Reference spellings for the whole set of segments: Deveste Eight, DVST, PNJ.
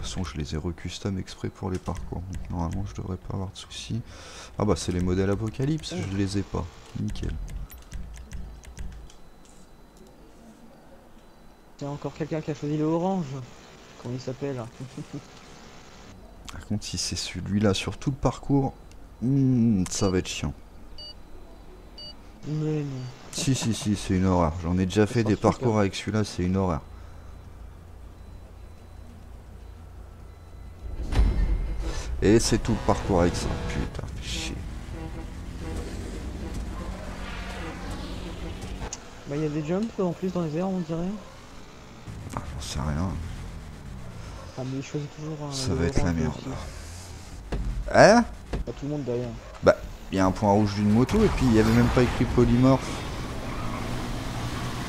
toute façon je les ai recustom exprès pour les parcours, donc normalement je devrais pas avoir de soucis. Ah bah c'est les modèles Apocalypse, je les ai pas, nickel. Il y a encore quelqu'un qui a choisi le orange, comment il s'appelle? Par contre si c'est celui-là sur tout le parcours, ça va être chiant. Mais non. Si c'est une horreur, j'en ai déjà fait des parcours avec celui-là, c'est une horreur. Et c'est tout le parcours avec ça, putain, fait chier. Bah il y a des jumps en plus dans les airs on dirait. Ah j'en sais rien. Ah mais il choisit toujours un... Ça va être la merde. Hein? Pas tout le monde derrière. Bah il y a un point rouge d'une moto et puis il n'y avait même pas écrit polymorphe.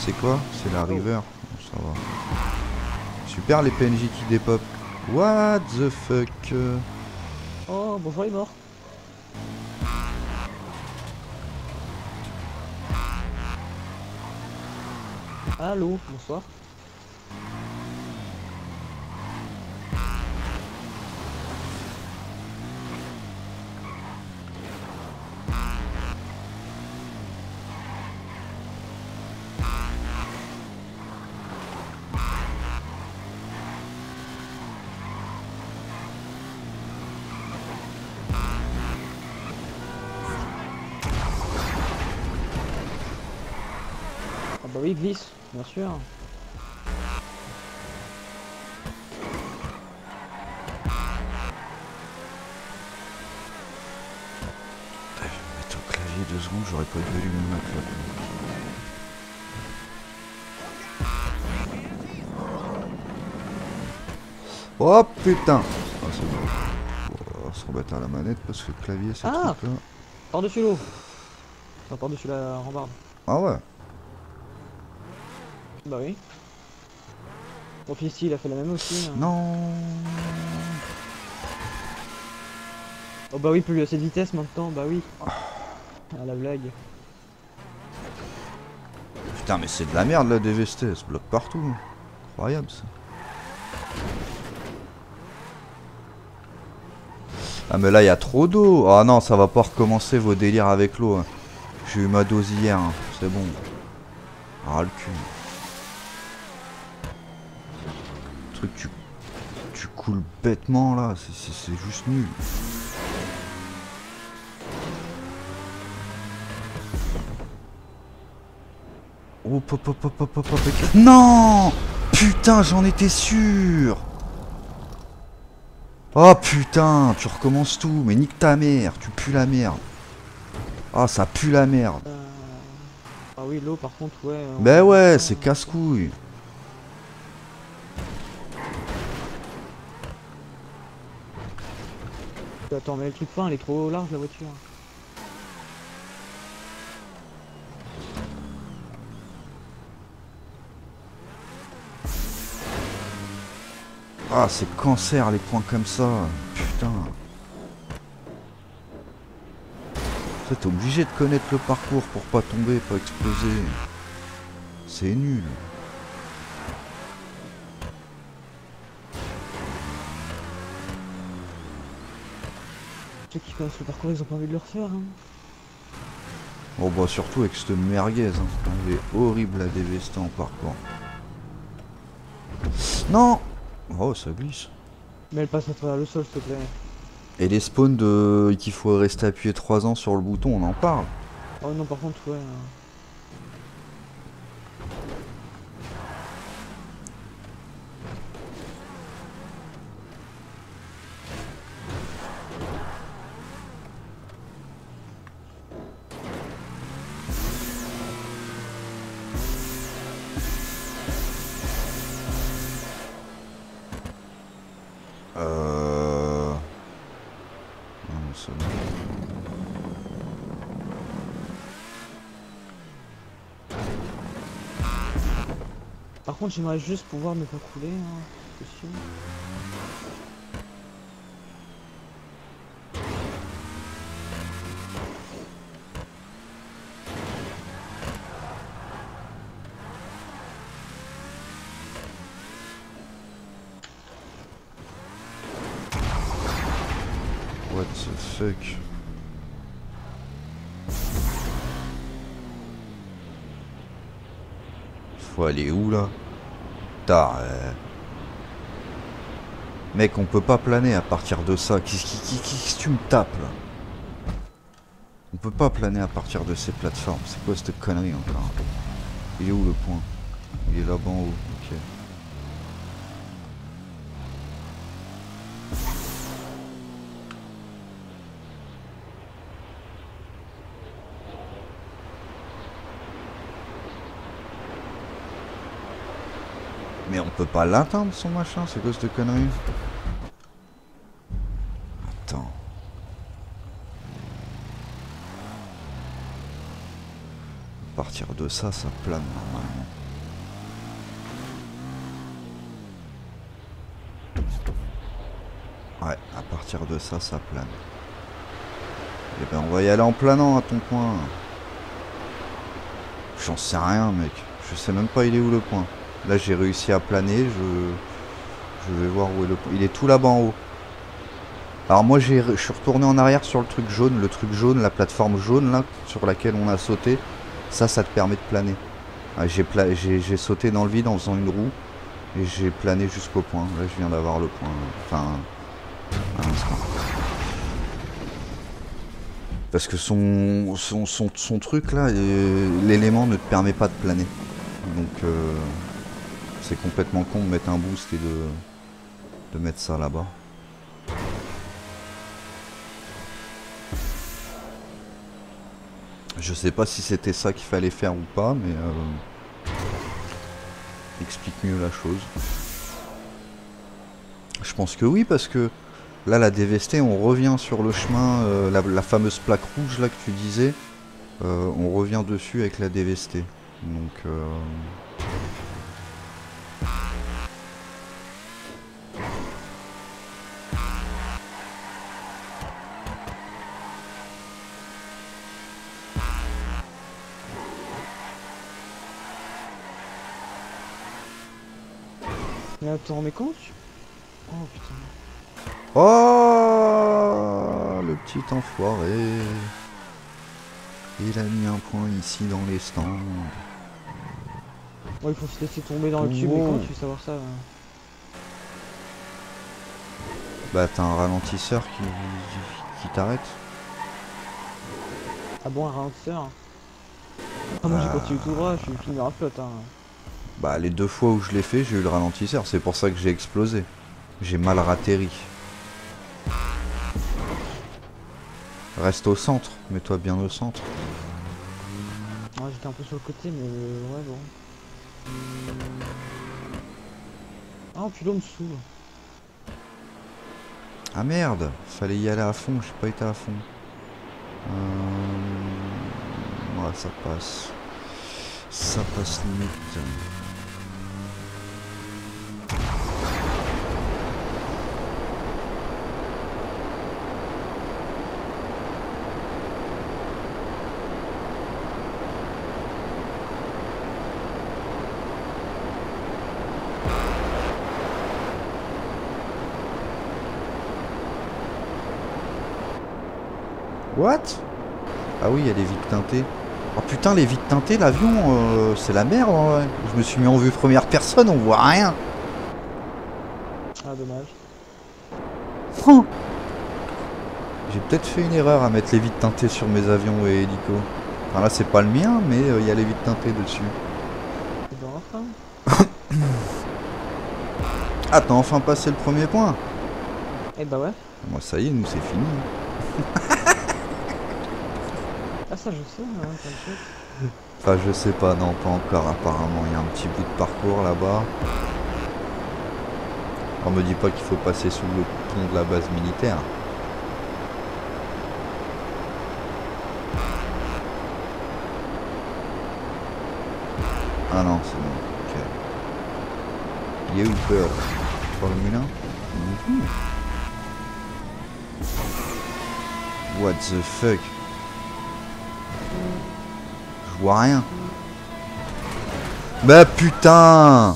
C'est quoi? C'est la river. Bon, ça va. Super les PNJ qui dépopent. What the fuck? Oh bonjour les morts. Allô, bonsoir. Bah oui, glisse, bien sûr. Je vais me mettre au clavier 2 secondes, j'aurais pas dû allumer ma clope. Oh putain! Oh, c'est bon. On va se remettre à la manette parce que le clavier c'est ah truc là. Par-dessus l'eau. Enfin, par-dessus la rambarde. Ah ouais? Bah oui. Bon, puis ici, il a fait la même aussi. Hein. Non. Oh bah oui, plus assez de vitesse maintenant, bah oui. Ah la blague. Putain, mais c'est de la merde la DVST, elle se bloque partout. Incroyable ça. Ah mais là, il y a trop d'eau. Ah non, ça va pas recommencer vos délires avec l'eau. Hein. J'ai eu ma dose hier, hein. C'est bon. Ah le cul. Tu coules bêtement là, c'est juste nul. Oh pop pop pop pop pop pop. Non putain, j'en étais sûr. Oh putain, tu recommences tout, mais nique ta mère, tu pues la merde. Ah ça pue la merde. Ah oui l'eau par contre ouais. Ben ouais, c'est casse-couille. Attends, mais le truc fin, elle est trop large la voiture. Ah, c'est cancer les points comme ça. Putain. T'es obligé de connaître le parcours pour pas tomber, pas exploser. C'est nul. Ceux qui connaissent le parcours, ils ont pas envie de le refaire. Hein. Oh bah surtout avec cette merguez, hein. Elle est horrible à dévester en parcours. Non. Oh ça glisse. Mais elle passe à travers le sol s'il te plaît. Et les spawns de... qu'il faut rester appuyé 3 ans sur le bouton, on en parle. Oh non par contre ouais. Par contre j'aimerais juste pouvoir ne pas couler hein, si possible. What the fuck? Faut aller où là? Tard. Mec, on peut pas planer à partir de ça. Qu'est-ce que tu me tapes là? On peut pas planer à partir de ces plateformes. C'est quoi cette connerie encore? Il est où le point? Il est là-bas en haut. Ok. Mais on peut pas l'atteindre son machin, c'est quoi cette connerie? Attends. À partir de ça, ça plane normalement. Ouais, à partir de ça, ça plane. Et ben on va y aller en planant à ton point. J'en sais rien mec, je sais même pas il est où le point. Là j'ai réussi à planer, je vais voir où est le... Il est tout là-bas en haut. Alors moi je suis retourné en arrière sur le truc jaune, la plateforme jaune là, sur laquelle on a sauté. Ça, ça te permet de planer. Ah, j'ai sauté dans le vide en faisant une roue, et j'ai plané jusqu'au point. Là je viens d'avoir le point, enfin... un instant. Parce que son truc là, l'élément ne te permet pas de planer. Donc... c'est complètement con de mettre un boost et de mettre ça là-bas. Je sais pas si c'était ça qu'il fallait faire ou pas, mais explique mieux la chose. Je pense que oui, parce que là, la DVST, on revient sur le chemin, la fameuse plaque rouge là que tu disais, on revient dessus avec la DVST. Donc... mais attends, mais comment tu... Oh putain... Oh le petit enfoiré. Il a mis un point ici dans les stands. Ouais, il faut se laisser tomber dans le cube, mais comment tu veux savoir ça? Bah t'as un ralentisseur qui t'arrête. Ah bon, un ralentisseur? Ah moi j'ai continué tout droit, je suis fini à la flotte hein. Bah les deux fois où je l'ai fait, j'ai eu le ralentisseur, c'est pour ça que j'ai explosé. J'ai mal ratterri. Reste au centre, mets-toi bien au centre. Ouais, j'étais un peu sur le côté, mais ouais, bon. Ah, puis l'eau me saoule. Ah merde, fallait y aller à fond, j'ai pas été à fond. Ouais, ça passe. Ça passe limite. What? Ah oui, il y a des vitres teintées. Oh putain, les vitres teintées, l'avion, c'est la merde. Ouais. Je me suis mis en vue première personne, on voit rien. Ah, dommage. Franck, j'ai peut-être fait une erreur à mettre les vitres teintées sur mes avions et hélicos. Enfin là, c'est pas le mien, mais il y a les vitres teintées dessus. Enfin. Ah, t'as enfin passé le premier point. Eh bah ouais. Moi, ça y est, nous, c'est fini. Ah ça je sais, hein, ça me choque. Enfin je sais pas, non pas encore apparemment, il y a un petit bout de parcours là-bas. On me dit pas qu'il faut passer sous le pont de la base militaire. Ah non, c'est bon, ok. Il y a eu peur. Formule 1 What the fuck? Je vois rien. Bah putain.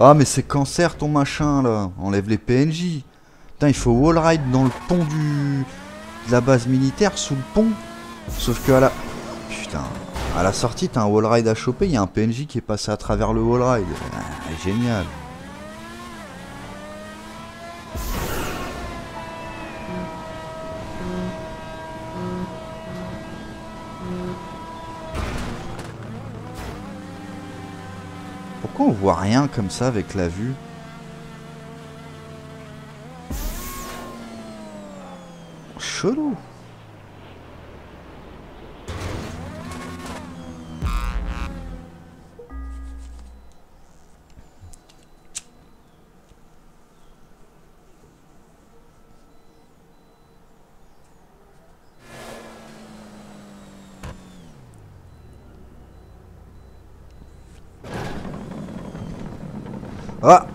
Ah mais c'est cancer ton machin là. Enlève les PNJ. Putain il faut wallride dans le pont du... de la base militaire sous le pont. Sauf que à la... Putain, à la sortie, t'as un wall ride à choper. Il y a un PNJ qui est passé à travers le wall ride. Ah, génial. Pourquoi on voit rien comme ça avec la vue? Chelou. Ah,